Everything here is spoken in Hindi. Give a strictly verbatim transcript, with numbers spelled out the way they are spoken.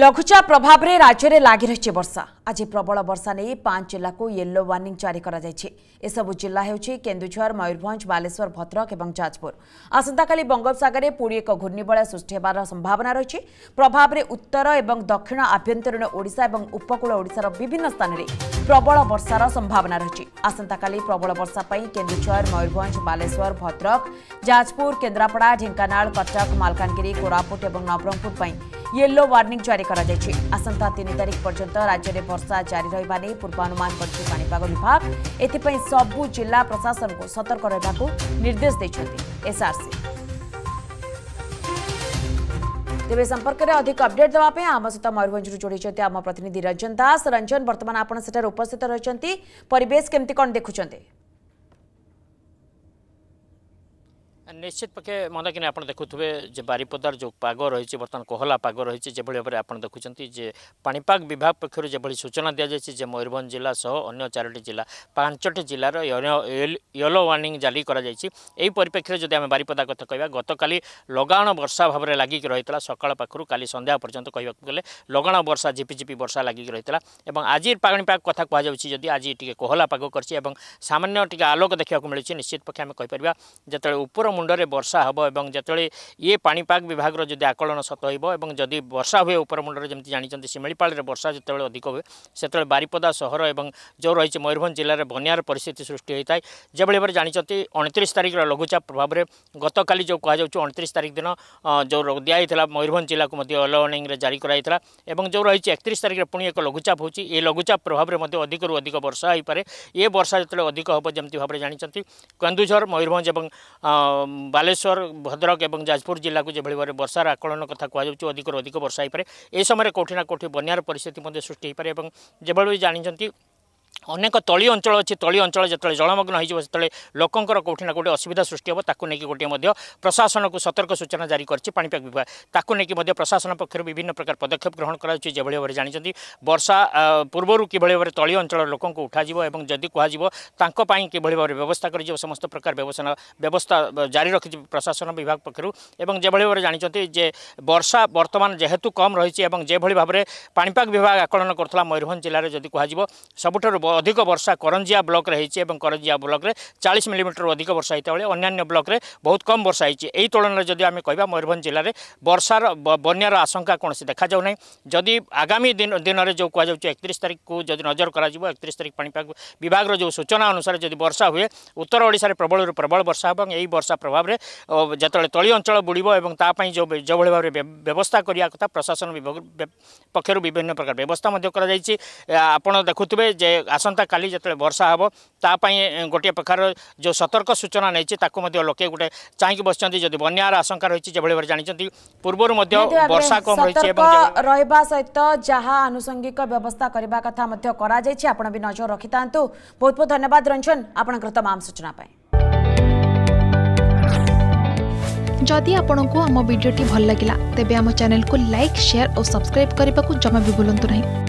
लघुचाप प्रभाव रे राज्य रे लागी रही वर्षा आज प्रबल वर्षा नहीं पांच जिला को येलो वार्निंग जारी करा एसबु जिला केन्दुझर मयूरभंज बालेश्वर भद्रक और जाजपुर आसंता काली बंगोपसागर में पुणी एक घूर्णिबलय सृष्टि होबार संभावना रही प्रभाव रे उत्तर और दक्षिण आभ्यंतरीण ओडिशा और उपकूल ओडिशार विभिन्न स्थान में प्रबल वर्षार संभावना रही आसंता काली प्रबल वर्षा पई केन्दुझर मयूरभंज बालेश्वर भद्रक जाजपुर केन्द्रापड़ा ढेंकानाल कटक मालकानगिरी कोरापुट और नवरंगपुर येलो वार्निंग जारी आसंता तीन तारीख पर्यंत राज्य में वर्षा जारी रहा नहीं पूर्वानुमान करछि पाणीपाग विभाग एथिपई सबु जिला प्रशासन को सतर्क रहबाको निर्देश दैछथि एसआरसी तेज संपर्क में अधिक अपडेट देवाई आम सहित मयूरभंज जोड़ी आम प्रतिनिधि रंजन दास। रंजन, बर्तमान आपण सेठार उपस्थित रहिसंती, परिवेश केमती कोन देखुछन्ते? निश्चित पके मंदाकिनी आप देखुवे जे बारीपदार जो पाग रही बर्तमान कोहला पाग रही जो भाव में आप देखुं पाणीपाग विभाग पक्षर जो सूचना दि जाए मयूरभंज जिला सह अन्य चारोटी जिला पांचटी जिलार येलो वार्निंग जारी करप्रेक्षी जब आम बारीपदा कथ कह गत काली लगाण वर्षा भाव में लगिक रही है सकाळ पाखु काली संध्या पर्यंत कहवाक गले लगाण वर्षा झिपिझिपि वर्षा लगिक रही है। आज पाणीपाग कथ कहुदी आज टी कोहला पाग कर सामान्य टी आलोक देखा मिलूँ। निश्चित पक्षे आम कहीपर जिते ऊपर मुंडरे वर्षा हम और जिते ये पाणीपाग विभाग जब आकलन सत हो जदि वर्षा हुए ऊपर मुंडरे जमी जानते शिमिपाल वर्षा जिते अधिक हुए से बारीपदा सहर और जो रही मयूरभंज जिले में बनियार परिस्थिति सृष्टि होता है। जो भाव जानते अणतीस तारीख लघुचाप प्रभाव में गत काली जो कहु अणतीस तारीख दिन जो दिया होता मयूरभंज जिला को येलो वार्निंग जारी कराइला जो रही इकतीस तारीख पुणी एक लघुचाप हो लघुचाप प्रभाव में अधिक रू अधिक वर्षा हो पाए। ये वर्षा जिते अधिक हम जमी भाव में जानते केन्दुझर मयूरभंज और बालेश्वर भद्रक और जाजपुर जिला को जो भाव वर्षार आकलन कथ कहु अधिक अधिक वर्षा हो पाए। यह समय कौटिना कौटि बनियार परिस्थिति सृष्टि हो पाए और जो जानते अनेक तली अंचल अच्छी तली अंचल जिते जलमग्न होते लोकों कौटिना कौटे असुविधा सृष्टि हे ताकू नहीं गोटे प्रशासन को सतर्क सूचना जारी करणीपाग विभाग ताकू नहीं प्रशासन पक्षर विभिन्न प्रकार पदक्षेप ग्रहण कर जानते वर्षा पूर्वर किभली भाव में तली अंचल लोक उठा और जदि कहुपाई किभली भाव में व्यवस्था कर समस्त प्रकार व्यवस्था जारी रखी प्रशासन विभाग पक्षर जो भाव में जानते जे वर्षा बर्तमान जेहेतु कम रही है जो भाव में पाणीपाग विभाग आकलन करता मयूरभंज जिले में जब सबुठ अधिक वर्षा करंजिया ब्लॉक होती है करंजिया ब्लॉक में चालीस मिलीमीटर अधिक वर्षा होता बेले अन्य ब्लॉक में बहुत कम वर्षा होती है। यही तुलन जब आम कह मयूरभंज जिले में वर्षार बनियार आशंका कौन देखा जाऊना जदि आगामी दिन दिन में जो कहु इकतीस तारीख को जब नजर कर इकतीस तारीख पाणीपाग विभाग जो सूचना अनुसार जब वर्षा हुए उत्तर ओडिशा प्रबल प्रबल वर्षा हो यही वर्षा प्रभाव में जिते तली अंचल बुड़ और तापाई जो जो भाव में व्यवस्था करने कथा प्रशासन विभाग पक्षर विभिन्न प्रकार व्यवस्था आपण देखुवे जे आसंता काली जब वर्षा हे तापाई गोटे प्रकार जो सतर्क सूचना नहीं लोके गोटे चाहिए बस बनियार आशंका रही है जानते पूर्वर वर्षा कम रही रहा सहित जहाँ आनुषंगिक व्यवस्था करने कथा आपण भी नजर रखि था। बहुत बहुत धन्यवाद रंजन आपण तमाम सूचना। जदि आपंक आम भिडी भल लगा तेब आम चैनल को लाइक शेयर और सब्सक्राइब करने को जमा भी भूलु ना।